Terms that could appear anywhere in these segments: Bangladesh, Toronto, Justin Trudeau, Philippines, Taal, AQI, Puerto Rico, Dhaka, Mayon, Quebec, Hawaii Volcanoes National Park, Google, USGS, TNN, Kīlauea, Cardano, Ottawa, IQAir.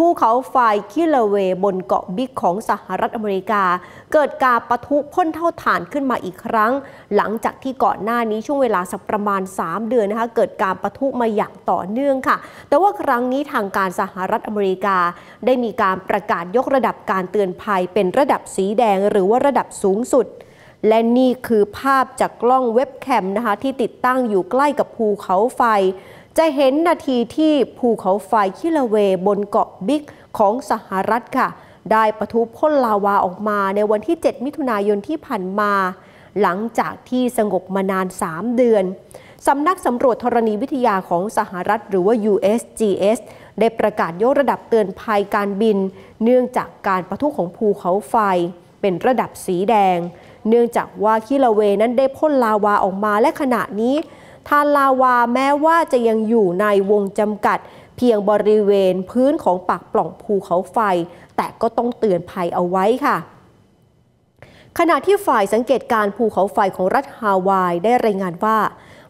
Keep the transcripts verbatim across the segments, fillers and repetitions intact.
ภูเขาไฟคิลาเวบนเกาะบิ๊กของสหรัฐอเมริกาเกิดการปะทุพ่นเท่าถ่านขึ้นมาอีกครั้งหลังจากที่ก่อนหน้านี้ช่วงเวลาสักประมาณสามเดือนนะคะเกิดการปะทุมาอย่างต่อเนื่องค่ะแต่ว่าครั้งนี้ทางการสหรัฐอเมริกาได้มีการประกาศยกระดับการเตือนภัยเป็นระดับสีแดงหรือว่าระดับสูงสุดและนี่คือภาพจากกล้องเว็บแคมนะคะที่ติดตั้งอยู่ใกล้กับภูเขาไฟจะเห็นนาทีที่ภูเขาไฟคิลาเวบนเกาะบิ๊กของสหรัฐค่ะได้ปะทุพ่นลาวาออกมาในวันที่เจ็ดมิถุนายนที่ผ่านมาหลังจากที่สงบมานานสามเดือนสำนักสำรวจธรณีวิทยาของสหรัฐหรือว่า ยู เอส จี เอส ได้ประกาศยกระดับเตือนภัยการบินเนื่องจากการปะทุของภูเขาไฟเป็นระดับสีแดงเนื่องจากว่าคิลาเวนั้นได้พ่นลาวาออกมาและขณะนี้ทานลาวาแม้ว่าจะยังอยู่ในวงจำกัดเพียงบริเวณพื้นของปากปล่องภูเขาไฟแต่ก็ต้องเตือนภัยเอาไว้ค่ะขณะที่ฝ่ายสังเกตการภูเขาไฟของรัฐฮาวายได้รายงานว่า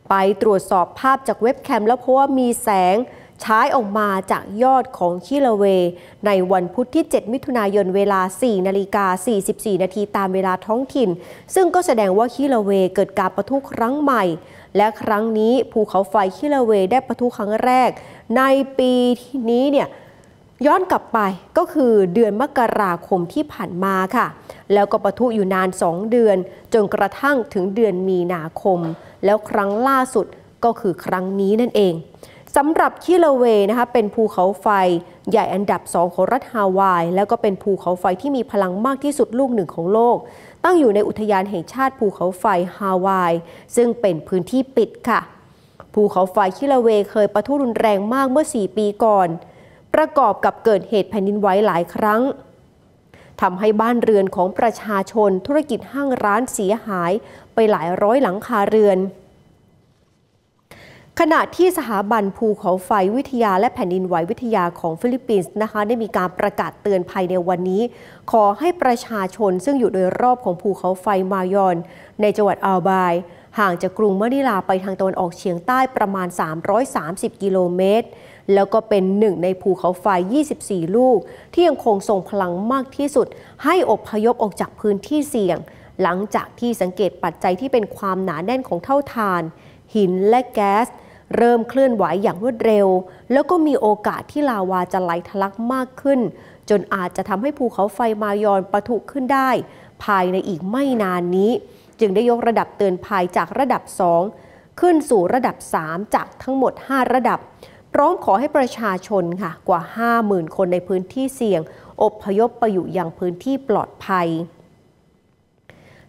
ไปตรวจสอบภาพจากเว็บแคมแล้วเพราะว่ามีแสงฉายออกมาจากยอดของคิลาเวในวันพุธที่เจ็ดมิถุนายนเวลาสี่นาฬิกาสี่สิบสี่นาทีตามเวลาท้องถิ่นซึ่งก็แสดงว่าคิลาเวเกิดการปะทุครั้งใหม่และครั้งนี้ภูเขาไฟคิลาเวได้ปะทุครั้งแรกในปีนี้เนี่ยย้อนกลับไปก็คือเดือนมกราคมที่ผ่านมาค่ะแล้วก็ปะทุอยู่นานสองเดือนจนกระทั่งถึงเดือนมีนาคมแล้วครั้งล่าสุดก็คือครั้งนี้นั่นเองสำหรับคิลาเวนะคะเป็นภูเขาไฟใหญ่อันดับสองของรัฐฮาวายแล้วก็เป็นภูเขาไฟที่มีพลังมากที่สุดลูกหนึ่งของโลกตั้งอยู่ในอุทยานแห่งชาติภูเขาไฟฮาวายซึ่งเป็นพื้นที่ปิดค่ะภูเขาไฟคิลาเวเคยปะทุรุนแรงมากเมื่อสี่ปีก่อนประกอบกับเกิดเหตุแผ่นดินไหวหลายครั้งทำให้บ้านเรือนของประชาชนธุรกิจห้างร้านเสียหายไปหลายร้อยหลังคาเรือนขณะที่สถาบันภูเขาไฟวิทยาและแผ่นดินไหววิทยาของฟิลิปปินส์นะคะได้มีการประกาศเตือนภัยในวันนี้ขอให้ประชาชนซึ่งอยู่โดยรอบของภูเขาไฟมายอนในจังหวัดอัลบายห่างจากกรุงมะนิลาไปทางตะวันออกเฉียงใต้ประมาณสามร้อยสามสิบกิโลเมตรแล้วก็เป็นหนึ่งในภูเขาไฟยี่สิบสี่ลูกที่ยังคงทรงพลังมากที่สุดให้อพยพออกจากพื้นที่เสี่ยงหลังจากที่สังเกตปัจจัยที่เป็นความหนาแน่นของเท่าทานหินและแก๊สเริ่มเคลื่อนไหวอย่างรวดเร็วแล้วก็มีโอกาสที่ลาวาจะไหลทะลักมากขึ้นจนอาจจะทำให้ภูเขาไฟมายอนปะทุขึ้นได้ภายในอีกไม่นานนี้จึงได้ยกระดับเตือนภัยจากระดับสองขึ้นสู่ระดับสามจากทั้งหมดห้าระดับพร้อมขอให้ประชาชนค่ะกว่า ห้าหมื่น คนในพื้นที่เสี่ยงอพยพไปอยู่อย่างพื้นที่ปลอดภัย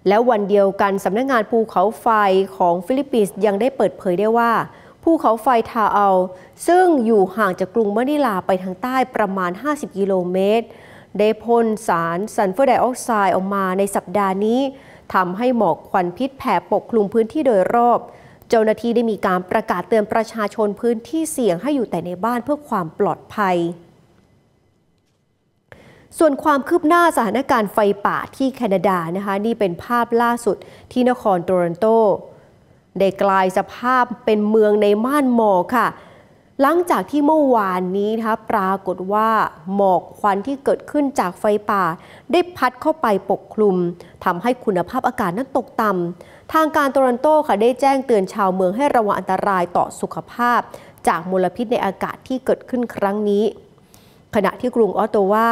และวันเดียวกันสำนักงานภูเขาไฟของฟิลิปปินส์ยังได้เปิดเผยได้ว่าภูเขาไฟทาอัลซึ่งอยู่ห่างจากกรุงมะนิลาไปทางใต้ประมาณห้าสิบกิโลเมตรได้พ่นสารซัลเฟอร์ไดออกไซด์ออกมาในสัปดาห์นี้ทำให้หมอกควันพิษแผ่ปกคลุมพื้นที่โดยรอบเจ้าหน้าที่ได้มีการประกาศเตือนประชาชนพื้นที่เสี่ยงให้อยู่แต่ในบ้านเพื่อความปลอดภัยส่วนความคืบหน้าสถานการณ์ไฟป่าที่แคนาดานะคะนี่เป็นภาพล่าสุดที่นครโตรอนโตได้กลายสภาพเป็นเมืองในม่านหมอกค่ะหลังจากที่เมื่อวานนี้นะคะปรากฏว่าหมอกควันที่เกิดขึ้นจากไฟป่าได้พัดเข้าไปปกคลุมทำให้คุณภาพอากาศนั้นตกต่ำทางการโตรอนโตค่ะได้แจ้งเตือนชาวเมืองให้ระวังอันตรายต่อสุขภาพจากมลพิษในอากาศที่เกิดขึ้นครั้งนี้ขณะที่กรุงออตตาวา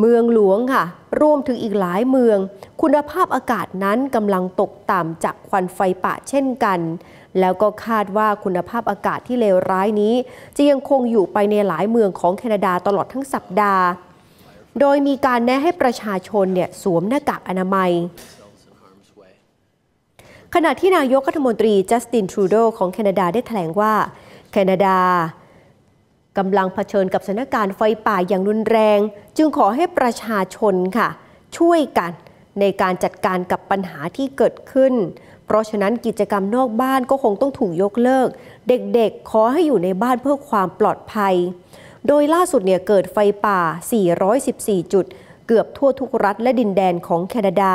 เมืองหลวงค่ะรวมถึงอีกหลายเมืองคุณภาพอากาศนั้นกำลังตกต่ำจากควันไฟป่าเช่นกันแล้วก็คาดว่าคุณภาพอากาศที่เลวร้ายนี้จะยังคงอยู่ไปในหลายเมืองของแคนาดาตลอดทั้งสัปดาห์โดยมีการแนะให้ประชาชนเนี่ยสวมหน้ากากอนามัยขณะที่นายกรัฐมนตรีจัสตินทรูโดของแคนาดาได้แถลงว่าแคนาดากำลังเผชิญกับสถานการณ์ไฟป่าอย่างรุนแรงจึงขอให้ประชาชนค่ะช่วยกันในการจัดการกับปัญหาที่เกิดขึ้นเพราะฉะนั้นกิจกรรมนอกบ้านก็คงต้องถูกยกเลิกเด็กๆขอให้อยู่ในบ้านเพื่อความปลอดภัยโดยล่าสุดเนี่ยเกิดไฟป่าสี่ร้อยสิบสี่จุดเกือบทั่วทุกรัฐและดินแดนของแคนาดา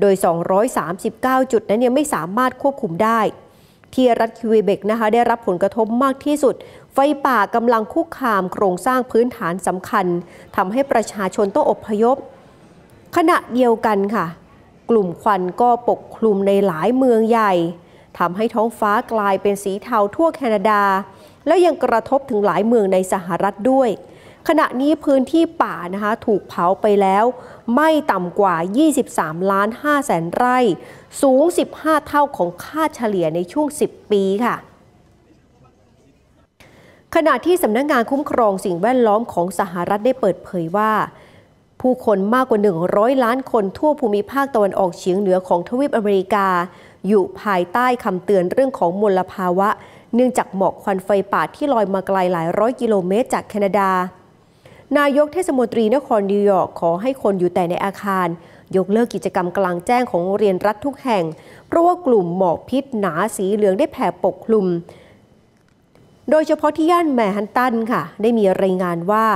โดยสองร้อยสามสิบเก้าจุดนั้นยังไม่สามารถควบคุมได้ ที่รัฐคิวเบกนะคะได้รับผลกระทบมากที่สุดไฟป่ากำลังคุกคามโครงสร้างพื้นฐานสำคัญทำให้ประชาชนต้องอพยพขณะเดียวกันค่ะกลุ่มควันก็ปกคลุมในหลายเมืองใหญ่ทำให้ท้องฟ้ากลายเป็นสีเทาทั่วแคนาดาแล้วยังกระทบถึงหลายเมืองในสหรัฐด้วยขณะนี้พื้นที่ป่านะคะถูกเผาไปแล้วไม่ต่ำกว่า ยี่สิบสามล้านห้าแสน ไร่สูงสิบห้าเท่าของค่าเฉลี่ยในช่วงสิบปีค่ะขณะที่สำนักงานคุ้มครองสิ่งแวดล้อมของสหรัฐได้เปิดเผยว่าผู้คนมากกว่าหนึ่งร้อยล้านคนทั่วภูมิภาคตะวันออกเฉียงเหนือของทวีปอเมริกาอยู่ภายใต้คำเตือนเรื่องของมลภาวะเนื่องจากหมอกควันไฟป่าที่ลอยมาไกลหลายร้อยกิโลเมตรจากแคนาดานายกเทศมนตรีนครนิวยอร์กขอให้คนอยู่แต่ในอาคารยกเลิกกิจกรรมกลางแจ้งของโรงเรียนรัฐทุกแห่งเพราะว่ากลุ่มหมอกพิษหนาสีเหลืองได้แผ่ปกคลุมโดยเฉพาะที่ย่านแมนฮัตตันค่ะได้มีรายงานว่า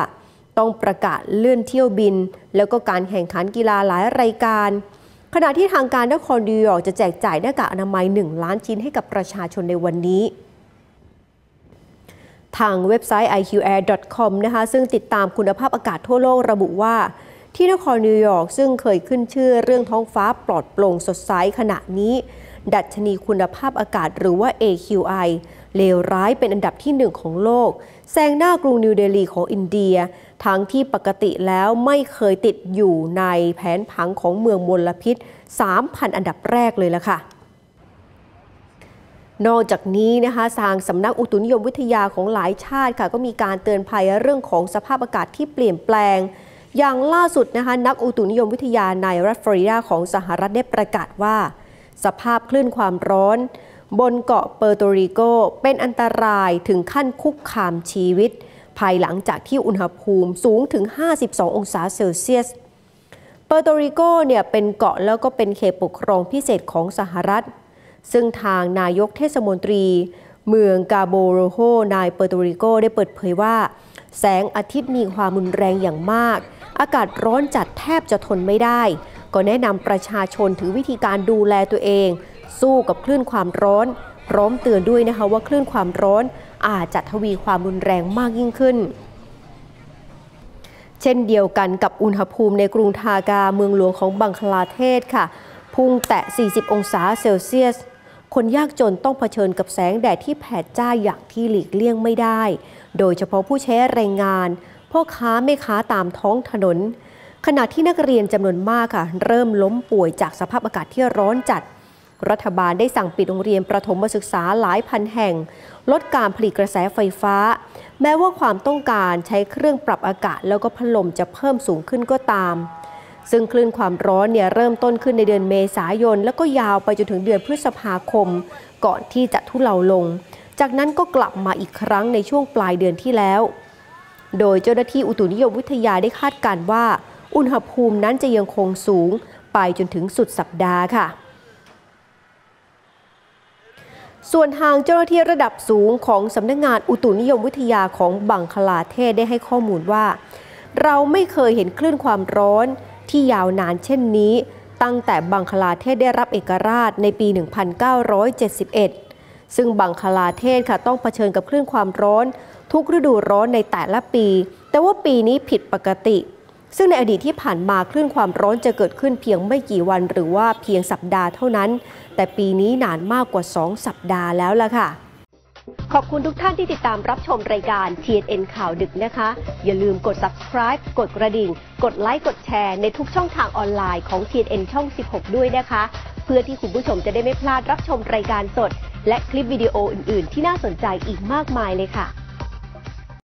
ต้องประกาศเลื่อนเที่ยวบินแล้วก็การแข่งขันกีฬาหลายรายการขณะที่ทางการนครนิวยอร์กจะแจกจ่ายหน้ากากอนามัยหนึ่งล้านชิ้นให้กับประชาชนในวันนี้ทางเว็บไซต์ ไอ คิว ไอ อาร์ ดอท คอม นะคะซึ่งติดตามคุณภาพอากาศทั่วโลกระบุว่าที่นครนิวยอร์กซึ่งเคยขึ้นชื่อเรื่องท้องฟ้าปลอดโปร่งสดใสขณะนี้ดัชนีคุณภาพอากาศหรือว่า เอ คิว ไอ เลวร้ายเป็นอันดับที่หนึ่งของโลกแซงหน้ากรุงนิวเดลีของอินเดียทั้งที่ปกติแล้วไม่เคยติดอยู่ในแผนผังของเมืองมลพิษ สามพัน อันดับแรกเลยล่ะค่ะนอกจากนี้นะคะทางสำนักอุตุนิยมวิทยาของหลายชาติค่ะก็มีการเตือนภัยเรื่องของสภาพอากาศที่เปลี่ยนแปลงอย่างล่าสุดนะคะนักอุตุนิยมวิทยาในรัฐฟลอริดาของสหรัฐได้ประกาศว่าสภาพคลื่นความร้อนบนเกาะเปอร์โตริโกเป็นอันตรายถึงขั้นคุกคามชีวิตภายหลังจากที่อุณหภูมิสูงถึงห้าสิบสององศาเซลเซียสเปอร์โตริโกเนี่ยเป็นเกาะแล้วก็เป็นเขตปกครองพิเศษของสหรัฐซึ่งทางนายกเทศมนตรีเมืองกาโบโรโฮในเปอร์โตริโกได้เปิดเผยว่าแสงอาทิตย์มีความรุนแรงอย่างมากอากาศร้อนจัดแทบจะทนไม่ได้ก็แนะนำประชาชนถึงวิธีการดูแลตัวเองสู้กับคลื่นความร้อนพร้อมเตือนด้วยนะคะว่าคลื่นความร้อนอาจจะทวีความรุนแรงมากยิ่งขึ้นเช่นเดียวกันกับอุณหภูมิในกรุงธากาเมืองหลวงของบังคลาเทศค่ะพุ่งแตะสี่สิบองศาเซลเซียสคนยากจนต้องเผชิญกับแสงแดดที่แผดจ้าอย่างที่หลีกเลี่ยงไม่ได้โดยเฉพาะผู้ใช้แรงงานพ่อค้าแม่ค้าตามท้องถนนขณะที่นักเรียนจำนวนมากค่ะเริ่มล้มป่วยจากสภาพอากาศที่ร้อนจัดรัฐบาลได้สั่งปิดโรงเรียนประถมศึกษาหลายพันแห่งลดการผลิตกระแสไฟฟ้าแม้ว่าความต้องการใช้เครื่องปรับอากาศแล้วก็พัดลมจะเพิ่มสูงขึ้นก็ตามซึ่งคลื่นความร้อนเนี่ยเริ่มต้นขึ้นในเดือนเมษายนแล้วก็ยาวไปจนถึงเดือนพฤษภาคมก่อนที่จะทุเลาลงจากนั้นก็กลับมาอีกครั้งในช่วงปลายเดือนที่แล้วโดยเจ้าหน้าที่อุตุนิยมวิทยาได้คาดการณ์ว่าอุณหภูมินั้นจะยังคงสูงไปจนถึงสุดสัปดาห์ค่ะส่วนทางเจ้าหน้าที่ระดับสูงของสำนักงานอุตุนิยมวิทยาของบังคลาเทศได้ให้ข้อมูลว่าเราไม่เคยเห็นคลื่นความร้อนที่ยาวนานเช่นนี้ตั้งแต่บังคลาเทศได้รับเอกราชในปี หนึ่งพันเก้าร้อยเจ็ดสิบเอ็ด ซึ่งบังคลาเทศค่ะต้องเผชิญกับคลื่นความร้อนทุกฤดูร้อนในแต่ละปีแต่ว่าปีนี้ผิดปกติซึ่งในอดีตที่ผ่านมาคลื่นความร้อนจะเกิดขึ้นเพียงไม่กี่วันหรือว่าเพียงสัปดาห์เท่านั้นแต่ปีนี้นานมากกว่าสองสัปดาห์แล้วล่ะค่ะขอบคุณทุกท่านที่ติดตามรับชมรายการ ที เอ็น เอ็น ข่าวดึกนะคะอย่าลืมกด ซับสไครบ์ กดกระดิ่งกดไลค์กดแชร์ในทุกช่องทางออนไลน์ของ ที เอ็น เอ็น ช่อง สิบหก ด้วยนะคะเพื่อที่คุณผู้ชมจะได้ไม่พลาดรับชมรายการสดและคลิปวิดีโออื่นๆที่น่าสนใจอีกมากมายเลยค่ะ